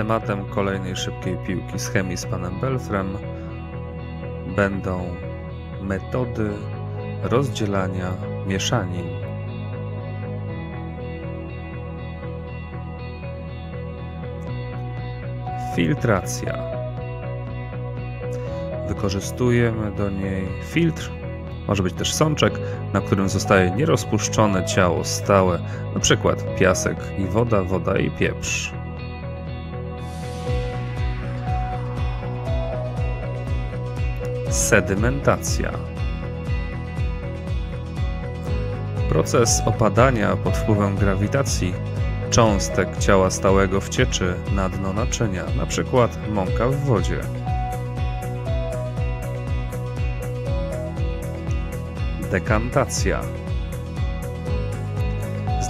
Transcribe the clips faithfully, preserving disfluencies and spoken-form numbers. tematem kolejnej szybkiej piłki z chemii z panem Belfrem będą metody rozdzielania mieszanin. Filtracja. Wykorzystujemy do niej filtr, może być też sączek, na którym zostaje nierozpuszczone ciało stałe, np. piasek i woda, woda i pieprz. Sedymentacja. Proces opadania pod wpływem grawitacji cząstek ciała stałego w cieczy na dno naczynia, np. mąka w wodzie. Dekantacja.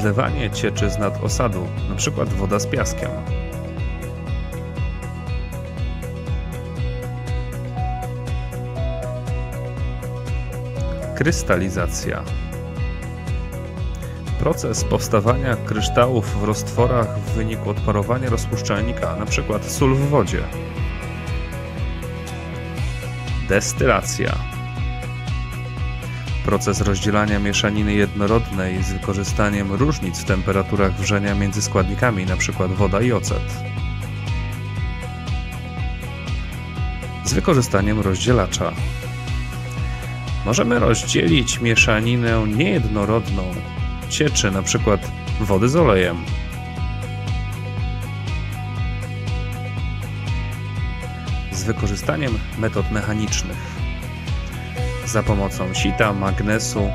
Zlewanie cieczy z nad osadu, np. woda z piaskiem. Krystalizacja. Proces powstawania kryształów w roztworach w wyniku odparowania rozpuszczalnika, np. sól w wodzie. Destylacja. Proces rozdzielania mieszaniny jednorodnej z wykorzystaniem różnic w temperaturach wrzenia między składnikami, np. woda i ocet. Z wykorzystaniem rozdzielacza. Możemy rozdzielić mieszaninę niejednorodną cieczy, np. wody z olejem. Z wykorzystaniem metod mechanicznych. Za pomocą sita, magnesu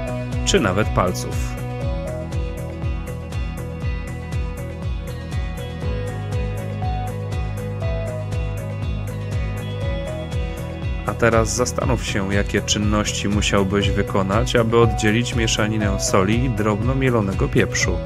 czy nawet palców. A teraz zastanów się, jakie czynności musiałbyś wykonać, aby oddzielić mieszaninę soli i drobno mielonego pieprzu.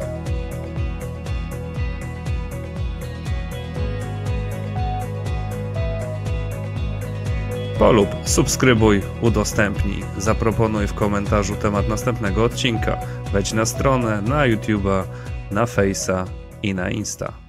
Polub, subskrybuj, udostępnij, zaproponuj w komentarzu temat następnego odcinka. Wejdź na stronę, na YouTube'a, na Face'a i na Insta.